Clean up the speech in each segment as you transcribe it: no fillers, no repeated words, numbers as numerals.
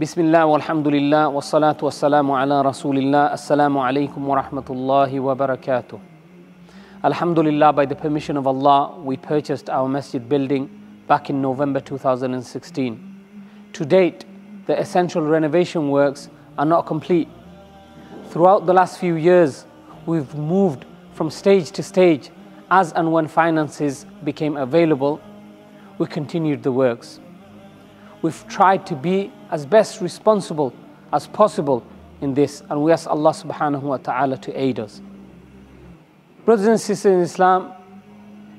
Bismillah, alhamdulillah, wassalatu wassalamu ala Rasulillah, assalamu alaikum wa rahmatullahi wa barakatuh. Alhamdulillah, by the permission of Allah, we purchased our masjid building back in November 2016. To date, the essential renovation works are not complete. Throughout the last few years, we've moved from stage to stage as and when finances became available, we continued the works. We've tried to be as best responsible as possible in this, and we ask Allah subhanahu wa ta'ala to aid us. Brothers and sisters in Islam,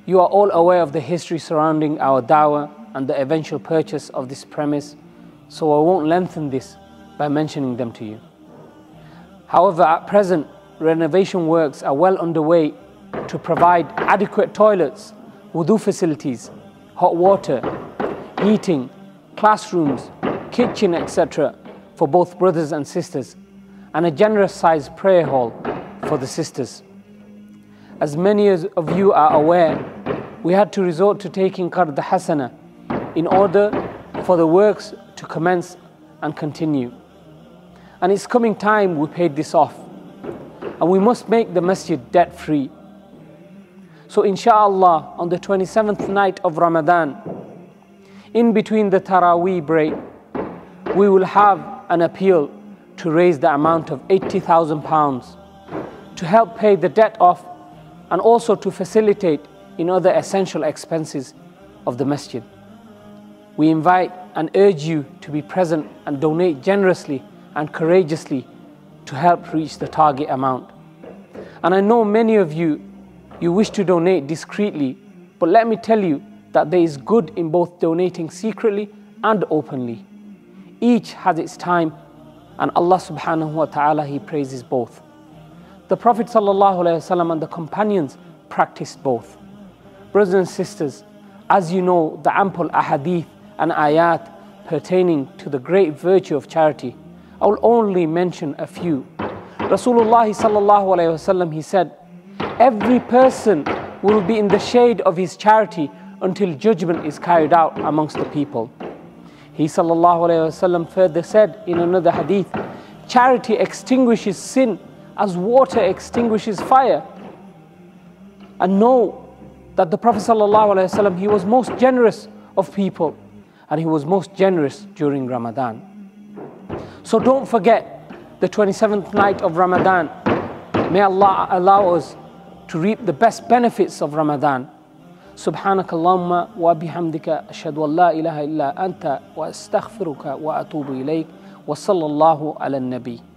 you are all aware of the history surrounding our da'wah and the eventual purchase of this premise, so I won't lengthen this by mentioning them to you. However, at present, renovation works are well underway to provide adequate toilets, wudu facilities, hot water, heating, classrooms, kitchen, etc. for both brothers and sisters, and a generous sized prayer hall for the sisters. As many of you are aware, we had to resort to taking Qard al-Hasana in order for the works to commence and continue. And it's coming time we paid this off, and we must make the masjid debt free. So inshallah, on the 27th night of Ramadan, in between the Taraweeh break, we will have an appeal to raise the amount of £80,000 to help pay the debt off and also to facilitate in other essential expenses of the masjid. We invite and urge you to be present and donate generously and courageously to help reach the target amount. And I know many of you wish to donate discreetly, but let me tell you that there is good in both donating secretly and openly. Each has its time, and Allah subhanahu wa ta'ala, He praises both. The Prophet sallallahu alayhi wasallam and the companions practiced both. Brothers and sisters, as you know, the ample ahadith and ayat pertaining to the great virtue of charity, I will only mention a few. Rasulullah sallallahu alayhi wasallam, he said, "Every person will be in the shade of his charity until judgment is carried out amongst the people." He sallallahu alayhi wasallam further said in another hadith, "Charity extinguishes sin as water extinguishes fire." And know that the Prophet sallallahu alayhi wasallam, he was most generous of people, and he was most generous during Ramadan. So don't forget the 27th night of Ramadan. May Allah allow us to reap the best benefits of Ramadan. Subhanaka Allahumma wa bihamdika ashhadu an la ilaha illa anta wa astaghfiruka wa atubu ilayk wa sallallahu ala nabi.